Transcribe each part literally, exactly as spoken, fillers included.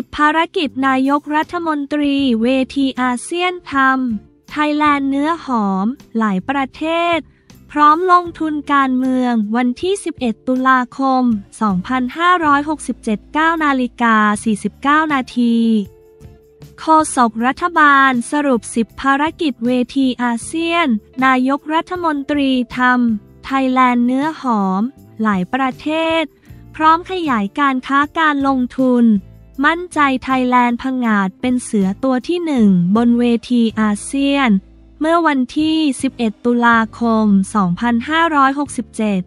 สิบ ภารกิจนายกรัฐมนตรีเวทีอาเซียนทำไทยแลนด์เนื้อหอมหลายประเทศพร้อมลงทุนการเมืองวันที่สิบเอ็ดตุลาคมสองพันห้าร้อยหกสิบเจ็ด เก้านาฬิกาสี่สิบเก้านาทีโฆษกรัฐบาลสรุปสิบภารกิจเวทีอาเซียนนายกรัฐมนตรีทำไทยแลนด์เนื้อหอมหลายประเทศพร้อมขยายการค้าการลงทุนมั่นใจไทยแลนด์ผงาดเป็นเสือตัวที่หนึ่งบนเวทีอาเซียนเมื่อวันที่สิบเอ็ดตุลาคมสองพันห้าร้อยหกสิบเจ็ด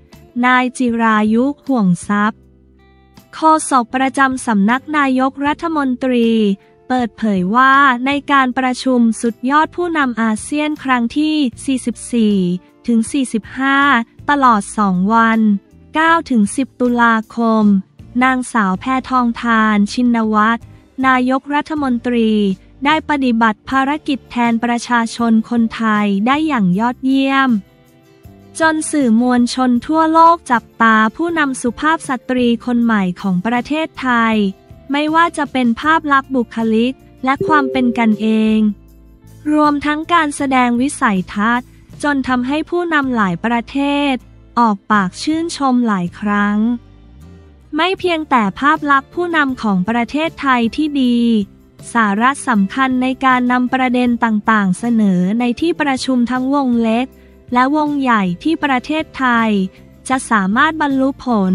นายจิรายุห่วงทรัพย์โฆษกประจำสำนักนายกรัฐมนตรีเปิดเผยว่าในการประชุมสุดยอดผู้นำอาเซียนครั้งที่สี่สิบสี่ถึงสี่สิบห้าตลอดสองวันเก้าถึงสิบตุลาคมนางสาวแพทองธารชินวัตรนายกรัฐมนตรีได้ปฏิบัติภารกิจแทนประชาชนคนไทยได้อย่างยอดเยี่ยมจนสื่อมวลชนทั่วโลกจับตาผู้นำสุภาพสตรีคนใหม่ของประเทศไทยไม่ว่าจะเป็นภาพลักษณ์บุคลิกและความเป็นกันเองรวมทั้งการแสดงวิสัยทัศน์จนทำให้ผู้นำหลายประเทศออกปากชื่นชมหลายครั้งไม่เพียงแต่ภาพลักษณ์ผู้นำของประเทศไทยที่ดีสาระสำคัญในการนำประเด็นต่างๆเสนอในที่ประชุมทั้งวงเล็กและวงใหญ่ที่ประเทศไทยจะสามารถบรรลุผล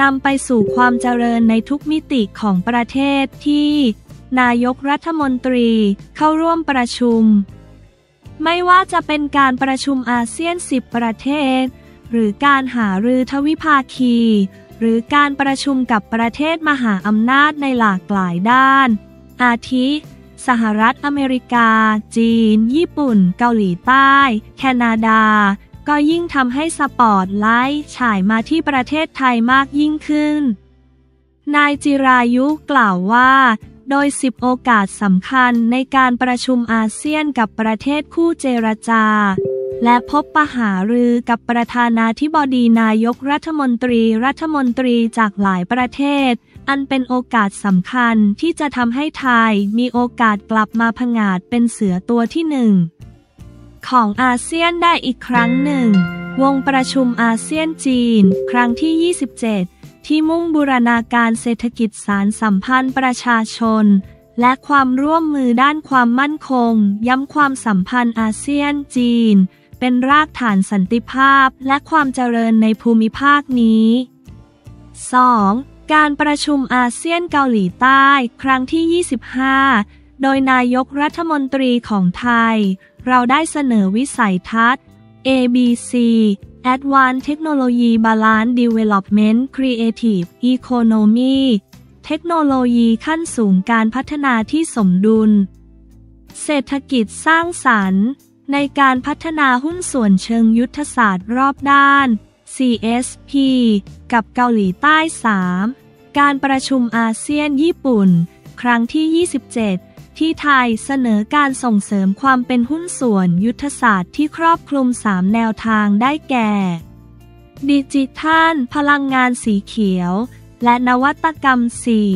นำไปสู่ความเจริญในทุกมิติของประเทศที่นายกรัฐมนตรีเข้าร่วมประชุมไม่ว่าจะเป็นการประชุมอาเซียนสิบประเทศหรือการหารือทวิภาคีหรือการประชุมกับประเทศมหาอำนาจในหลากหลายด้านอาทิสหรัฐอเมริกาจีนญี่ปุ่นเกาหลีใต้แคนาดาก็ยิ่งทำให้สปอตไลท์ฉายมาที่ประเทศไทยมากยิ่งขึ้นนายจิรายุกล่าวว่าโดยสิบโอกาสสำคัญในการประชุมอาเซียนกับประเทศคู่เจรจาและพบปะหารือกับประธานาธิบดีนายกรัฐมนตรีรัฐมนตรีจากหลายประเทศอันเป็นโอกาสสำคัญที่จะทำให้ไทยมีโอกาสกลับมาผงาดเป็นเสือตัวที่หนึ่งของอาเซียนได้อีกครั้งหนึ่งวงประชุมอาเซียนจีนครั้งที่ยี่สิบเจ็ดที่มุ่งบูรณาการเศรษฐกิจสารสัมพันธ์ประชาชนและความร่วมมือด้านความมั่นคงย้ำความสัมพันธ์อาเซียนจีนเป็นรากฐานสันติภาพและความเจริญในภูมิภาคนี้ สอง การประชุมอาเซียนเกาหลีใต้ครั้งที่ยี่สิบห้าโดยนายกรัฐมนตรีของไทยเราได้เสนอวิสัยทัศน์ เอ บี ซี Advanced Technology Balance Development Creative Economy เทคโนโลยีขั้นสูงการพัฒนาที่สมดุลเศรษฐกิจสร้างสรรค์ในการพัฒนาหุ้นส่วนเชิงยุทธศาสตร์รอบด้าน ซี เอส พี กับเกาหลีใต้สามการประชุมอาเซียนญี่ปุ่นครั้งที่ยี่สิบเจ็ดที่ไทยเสนอการส่งเสริมความเป็นหุ้นส่วนยุทธศาสตร์ที่ครอบคลุมสามแนวทางได้แก่ดิจิทัลพลังงานสีเขียวและนวัตกรรมสี่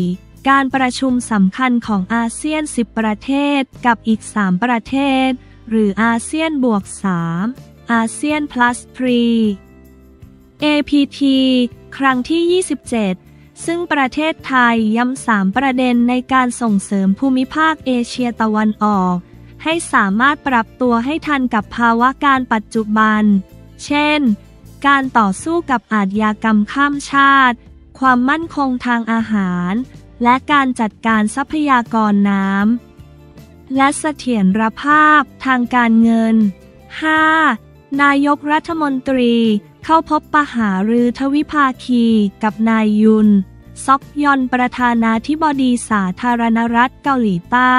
การประชุมสำคัญของอาเซียนสิบประเทศกับอีกสามประเทศหรืออาเซียนบวกสามอาเซียน plus สาม เอ พี ที ครั้งที่ยี่สิบเจ็ดซึ่งประเทศไทยย้ำสามประเด็นในการส่งเสริมภูมิภาคเอเชียตะวันออกให้สามารถปรับตัวให้ทันกับภาวะการปัจจุบันเช่นการต่อสู้กับอาชญากรรมข้ามชาติความมั่นคงทางอาหารและการจัดการทรัพยากรน้ำและเสถียรภาพทางการเงิน ห้า นายกรัฐมนตรีเข้าพบปะหารือทวิภาคีกับนายยุนซอกยอนประธานาธิบดีสาธารณรัฐเกาหลีใต้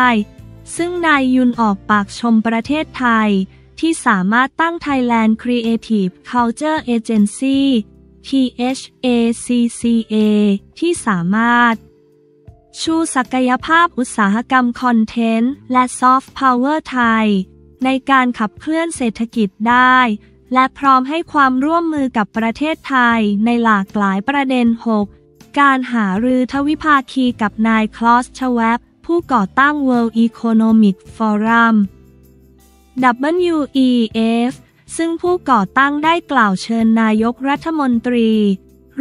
ซึ่งนายยุนออกปากชมประเทศไทยที่สามารถตั้ง Thailand Creative Culture Agency ที เอช เอ ซี ซี เอ ที่สามารถชูศักยภาพอุตสาหกรรมคอนเทนต์และซอฟต์พาวเวอร์ไทยในการขับเคลื่อนเศรษฐกิจได้และพร้อมให้ความร่วมมือกับประเทศไทยในหลากหลายประเด็น หก การหารือทวิภาคีกับนายคลอส ชแวบผู้ก่อตั้ง World Economic Forum ดับเบิลยู อี เอฟ ซึ่งผู้ก่อตั้งได้กล่าวเชิญนายกรัฐมนตรี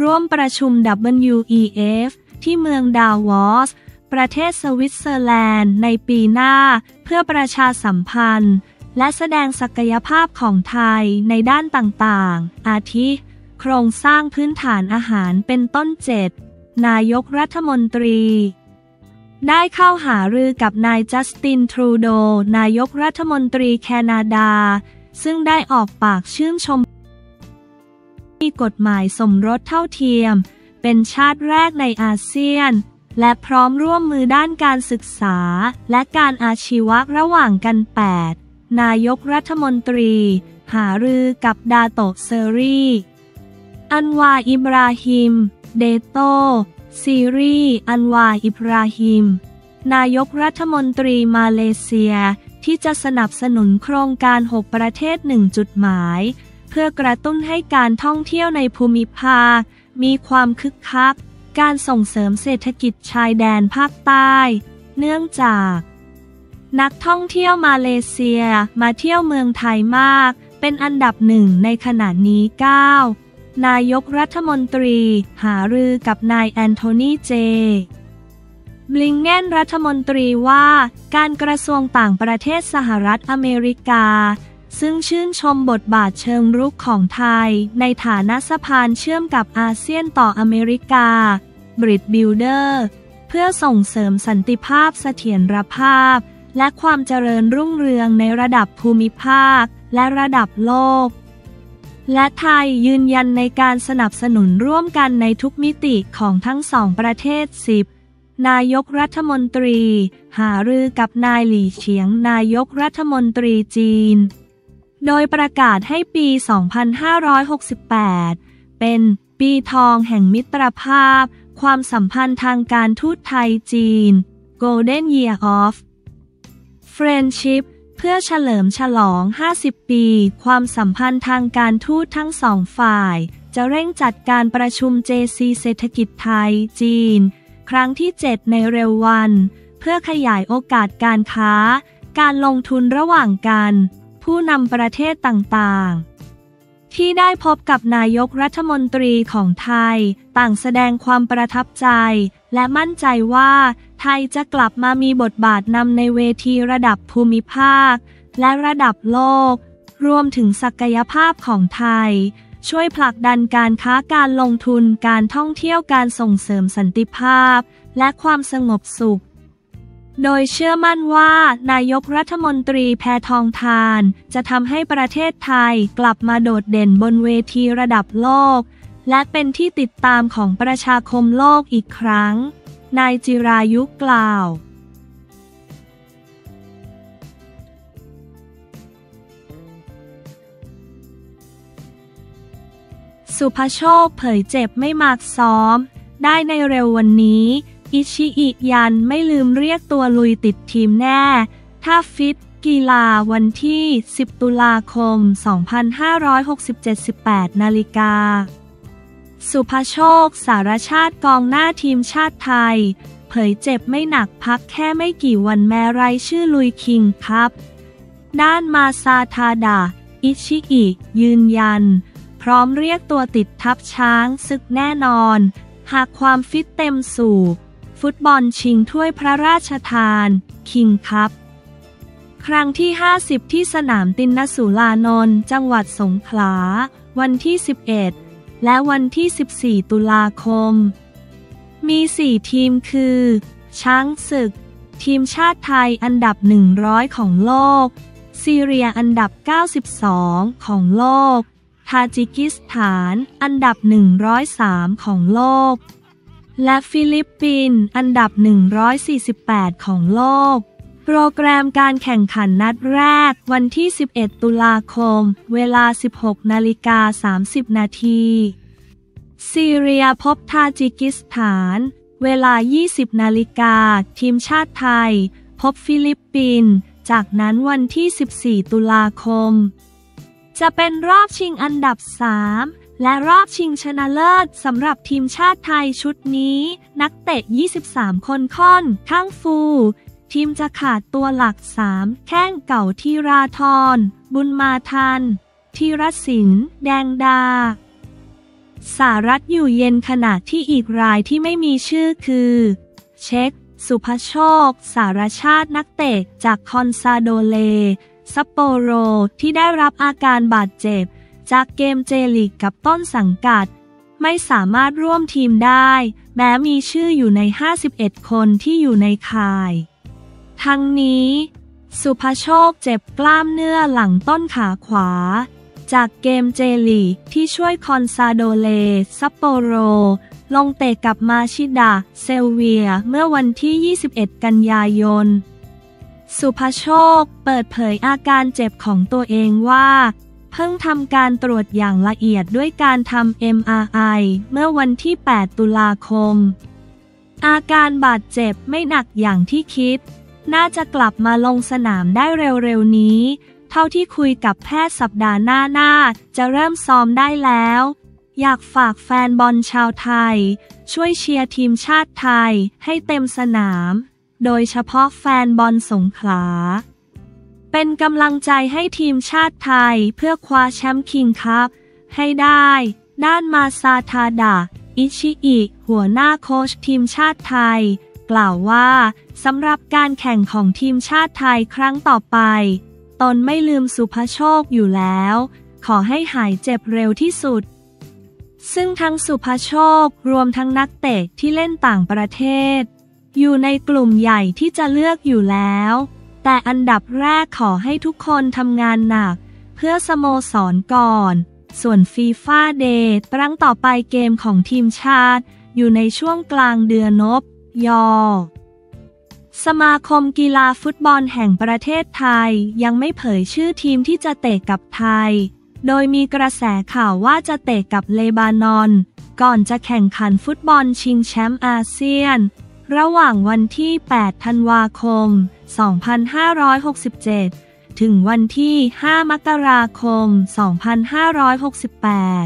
ร่วมประชุม ดับเบิลยู อี เอฟ ที่เมืองดาวอสประเทศสวิตเซอร์แลนด์ในปีหน้าเพื่อประชาสัมพันธ์และแสดงศักยภาพของไทยในด้านต่างๆอาทิโครงสร้างพื้นฐานอาหารเป็นต้นเจ็ดนายกรัฐมนตรีได้เข้าหารือกับนายจัสตินทรูโดนายกรัฐมนตรีแคนาดาซึ่งได้ออกปากชื่นชมมีกฎหมายสมรสเท่าเทียมเป็นชาติแรกในอาเซียนและพร้อมร่วมมือด้านการศึกษาและการอาชีวะระหว่างกันแปดนายกรัฐมนตรีหารือกับดาโตะเซอรีอันวาอิบราฮิมเดโตซีรีอันวาอิบราฮิมนายกรัฐมนตรีมาเลเซียที่จะสนับสนุนโครงการหกประเทศหนึ่งจุดหมายเพื่อกระตุ้นให้การท่องเที่ยวในภูมิภาคมีความคึกคักการส่งเสริมเศรษฐกิจชายแดนภาคใต้เนื่องจากนักท่องเที่ยวมาเลเซียมาเที่ยวเมืองไทยมากเป็นอันดับหนึ่งในขณะนี้เก้านายกรัฐมนตรีหารือกับนายแอนโทนีเจบลิงเกนรัฐมนตรีว่าการกระทรวงต่างประเทศสหรัฐอเมริกาซึ่งชื่นชมบทบาทเชิงรุกของไทยในฐานะสะพานเชื่อมกับอาเซียนต่ออเมริกาบริดจ์บิลเดอร์เพื่อส่งเสริมสันติภาพเสถียรภาพและความเจริญรุ่งเรืองในระดับภูมิภาคและระดับโลกและไทยยืนยันในการสนับสนุนร่วมกันในทุกมิติของทั้งสองประเทศสิบนายกรัฐมนตรีหารือกับนายหลี่เฉียงนายกรัฐมนตรีจีนโดยประกาศให้ปีสองพันห้าร้อยหกสิบแปดเป็นปีทองแห่งมิตรภาพความสัมพันธ์ทางการทูตไทยจีน Golden Year of Friendshipเพื่อเฉลิมฉลองห้าสิบปีความสัมพันธ์ทางการทูตทั้งสองฝ่ายจะเร่งจัดการประชุม เจ ซี เศรษฐกิจไทยจีนครั้งที่เจ็ดในเร็ววันเพื่อขยายโอกาสการค้าการลงทุนระหว่างกันผู้นำประเทศต่างๆที่ได้พบกับนายกรัฐมนตรีของไทยต่างแสดงความประทับใจและมั่นใจว่าไทยจะกลับมามีบทบาทนำในเวทีระดับภูมิภาคและระดับโลกรวมถึงศักยภาพของไทยช่วยผลักดันการค้าการลงทุนการท่องเที่ยวการส่งเสริมสันติภาพและความสงบสุขโดยเชื่อมั่นว่านายกรัฐมนตรีแพทองธารจะทำให้ประเทศไทยกลับมาโดดเด่นบนเวทีระดับโลกและเป็นที่ติดตามของประชาคมโลกอีกครั้งนายจิรายุกล่าวสุภโชคเผยเจ็บไม่มากซ้อมได้ในเร็ววันนี้อิชิอิยันไม่ลืมเรียกตัวลุยติดทีมแน่ถ้าฟิตกีฬาวันที่สิบตุลาคมสองพันห้าร้อยหกสิบเจ็ด สิบแปดนาฬิกาสุภโชคสารชาติกองหน้าทีมชาติไทยเผยเจ็บไม่หนักพักแค่ไม่กี่วันแม้รายชื่อลุยคิงส์คัพด้านมาซาทาดะอิชิอิยืนยันพร้อมเรียกตัวติดทัพช้างศึกแน่นอนหากความฟิตเต็มสูบฟุตบอลชิงถ้วยพระราชทานคิงส์คัพครั้งที่ห้าสิบที่สนามตินสุรานนท์จังหวัดสงขลาวันที่สิบเอ็ดและวันที่สิบสี่ตุลาคมมีสี่ทีมคือช้างศึกทีมชาติไทยอันดับหนึ่งร้อยของโลกซีเรียอันดับเก้าสิบสองของโลกทาจิกิสถานอันดับหนึ่งร้อยสามของโลกและฟิลิปปินส์อันดับหนึ่งร้อยสี่สิบแปดของโลกโปรแกรมการแข่งขันนัดแรกวันที่สิบเอ็ดตุลาคมเวลาสิบหกนาฬิกาสามสิบนาทีซีเรียพบทาจิกิสถานเวลายี่สิบนาฬิกาทีมชาติไทยพบฟิลิปปินส์จากนั้นวันที่สิบสี่ตุลาคมจะเป็นรอบชิงอันดับสาม และรอบชิงชนะเลิศสำหรับทีมชาติไทยชุดนี้นักเตะยี่สิบสามคนค่อนข้างฟูทีมจะขาดตัวหลักสามแข้งเก่าธีราธรบุญมาทันธีรศิลป์แดงดาสารัตน์อยู่เย็นขณะที่อีกรายที่ไม่มีชื่อคือเช็คสุภโชคสารชาตินักเตะจากคอนซาโดเลซัปโปโรที่ได้รับอาการบาดเจ็บจากเกมเจลีกกับต้นสังกัดไม่สามารถร่วมทีมได้แม้มีชื่ออยู่ในห้าสิบเอ็ดคนที่อยู่ในข่ายทั้งนี้สุภโชคเจ็บกล้ามเนื้อหลังต้นขาขวาจากเกมเจลีกที่ช่วยคอนซาโดเลซัปโปโรลงเตะกับมาชิดาเซลเวียเมื่อวันที่ยี่สิบเอ็ดกันยายนสุภโชคเปิดเผยอาการเจ็บของตัวเองว่าเพิ่งทำการตรวจอย่างละเอียดด้วยการทำ เอ็ม อาร์ ไอ เมื่อวันที่แปดตุลาคมอาการบาดเจ็บไม่หนักอย่างที่คิดน่าจะกลับมาลงสนามได้เร็วๆนี้เท่าที่คุยกับแพทย์สัปดาห์หน้าน่าจะเริ่มซ้อมได้แล้วอยากฝากแฟนบอลชาวไทยช่วยเชียร์ทีมชาติไทยให้เต็มสนามโดยเฉพาะแฟนบอลสงขลาเป็นกำลังใจให้ทีมชาติไทยเพื่อคว้าแชมป์คิงส์คัพให้ได้ด้านมาซาทาดะอิชิอิหัวหน้าโค้ชทีมชาติไทยกล่าวว่าสำหรับการแข่งของทีมชาติไทยครั้งต่อไปตนไม่ลืมสุภโชคอยู่แล้วขอให้หายเจ็บเร็วที่สุดซึ่งทั้งสุภโชครวมทั้งนักเตะที่เล่นต่างประเทศอยู่ในกลุ่มใหญ่ที่จะเลือกอยู่แล้วแต่อันดับแรกขอให้ทุกคนทำงานหนักเพื่อสโมสรก่อนส่วนฟีฟ่าเดย์ครั้งต่อไปเกมของทีมชาติอยู่ในช่วงกลางเดือนนบยอสมาคมกีฬาฟุตบอลแห่งประเทศไทยยังไม่เผยชื่อทีมที่จะเตะกับไทยโดยมีกระแสข่าวว่าจะเตะกับเลบานอนก่อนจะแข่งขันฟุตบอลชิงแชมป์อาเซียนระหว่างวันที่แปดธันวาคมสองพันห้าร้อยหกสิบเจ็ดถึงวันที่ห้ามกราคมสองพันห้าร้อยหกสิบแปด